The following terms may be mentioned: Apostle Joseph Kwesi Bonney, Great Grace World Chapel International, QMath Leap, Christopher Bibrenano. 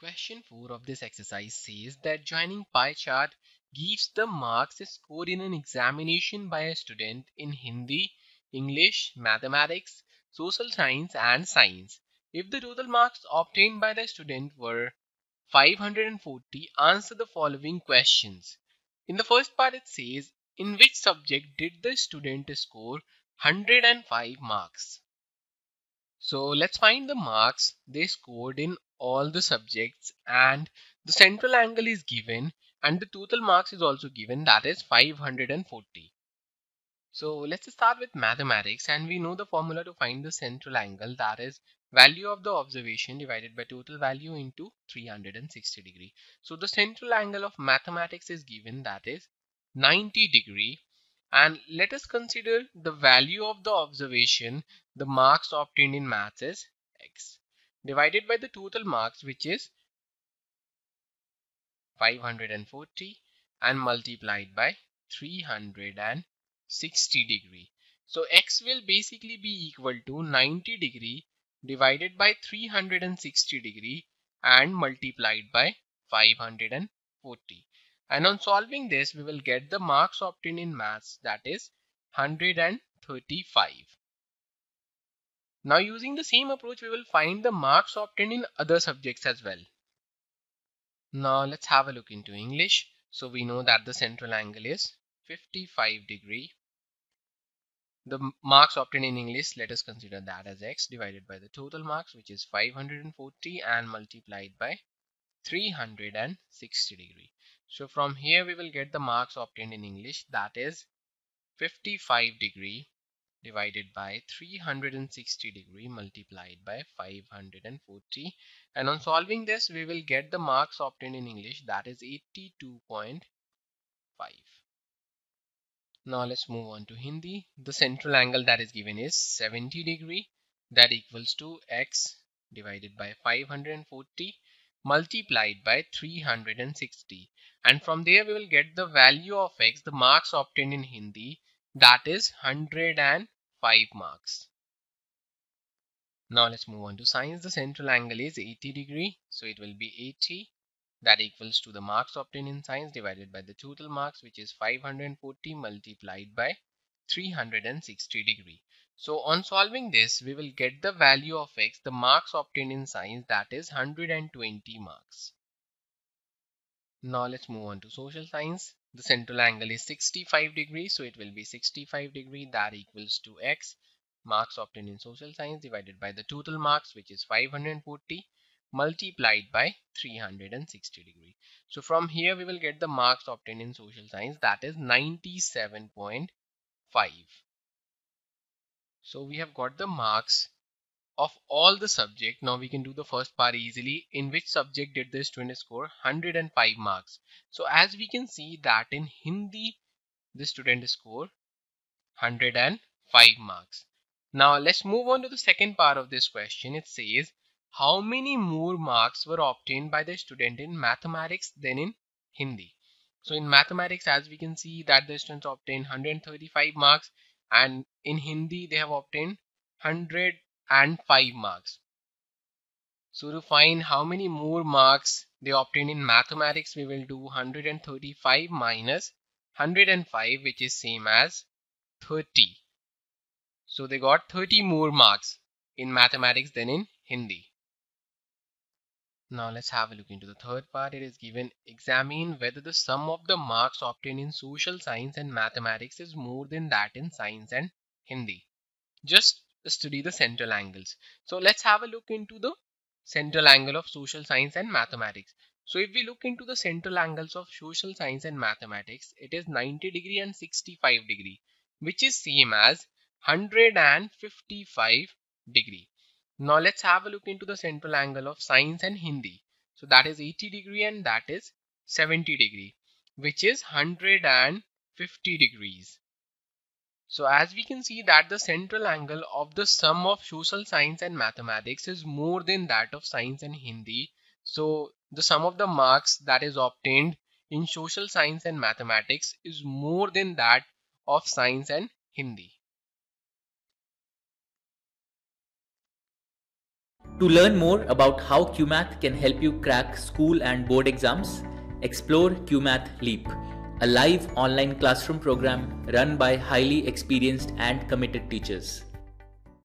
Question 4 of this exercise says that joining pie chart gives the marks scored in an examination by a student in Hindi, English, Mathematics, Social Science and Science. If the total marks obtained by the student were 540, answer the following questions. In the first part it says, in which subject did the student score 105 marks? So let's find the marks they scored in all the subjects, and the central angle is given and the total marks is also given, that is 540. So let's start with mathematics, and we know the formula to find the central angle, that is value of the observation divided by total value into 360 degree. So the central angle of mathematics is given, that is 90 degree. And let us consider the value of the observation. The marks obtained in maths is x divided by the total marks, which is 540, and multiplied by 360 degree. So x will basically be equal to 90 degree divided by 360 degree and multiplied by 540. And on solving this, we will get the marks obtained in maths, that is 135. Now using the same approach, we will find the marks obtained in other subjects as well. Now let's have a look into English. So we know that the central angle is 55 degree. The marks obtained in English, let us consider that as x divided by the total marks, which is 540 and multiplied by 360 degree. So from here we will get the marks obtained in English, that is 55 degree divided by 360 degree multiplied by 540. And on solving this, we will get the marks obtained in English, that is 82.5. Now let's move on to Hindi. The central angle that is given is 70 degree. That equals to x divided by 540 multiplied by 360. And from there we will get the value of x, the marks obtained in Hindi, that is 105 marks. Now let's move on to science. The central angle is 80 degree. So it will be 80. That equals to the marks obtained in science divided by the total marks, which is 540 multiplied by 360 degree. So on solving this, we will get the value of x, the marks obtained in science, that is 120 marks. Now let's move on to social science. The central angle is 65 degree. So it will be 65 degree. That equals to x, marks obtained in social science divided by the total marks, which is 540 multiplied by 360 degree. So from here we will get the marks obtained in social science, that is 97.5. So we have got the marks of all the subject. Now we can do the first part easily. In which subject did the student score 105 marks? So as we can see that in Hindi the student scored 105 marks. Now let's move on to the second part of this question. It says, how many more marks were obtained by the student in mathematics than in Hindi? So in mathematics, as we can see that the students obtained 135 marks, and in Hindi they have obtained 105 marks. So to find how many more marks they obtained in mathematics, we will do 135 minus 105, which is same as 30. So they got 30 more marks in mathematics than in Hindi. Now let's have a look into the third part. It is given, examine whether the sum of the marks obtained in social science and mathematics is more than that in science and Hindi. Just study the central angles. So let's have a look into the central angle of social science and mathematics. So if we look into the central angles of social science and mathematics, it is 90 degree and 65 degree, which is same as 155 degree. Now let's have a look into the central angle of science and Hindi. So that is 80 degree and that is 70 degree, which is 150 degrees. So as we can see that the central angle of the sum of social science and mathematics is more than that of science and Hindi. So the sum of the marks that is obtained in social science and mathematics is more than that of science and Hindi. To learn more about how QMath can help you crack school and board exams, explore QMath Leap, a live online classroom program run by highly experienced and committed teachers.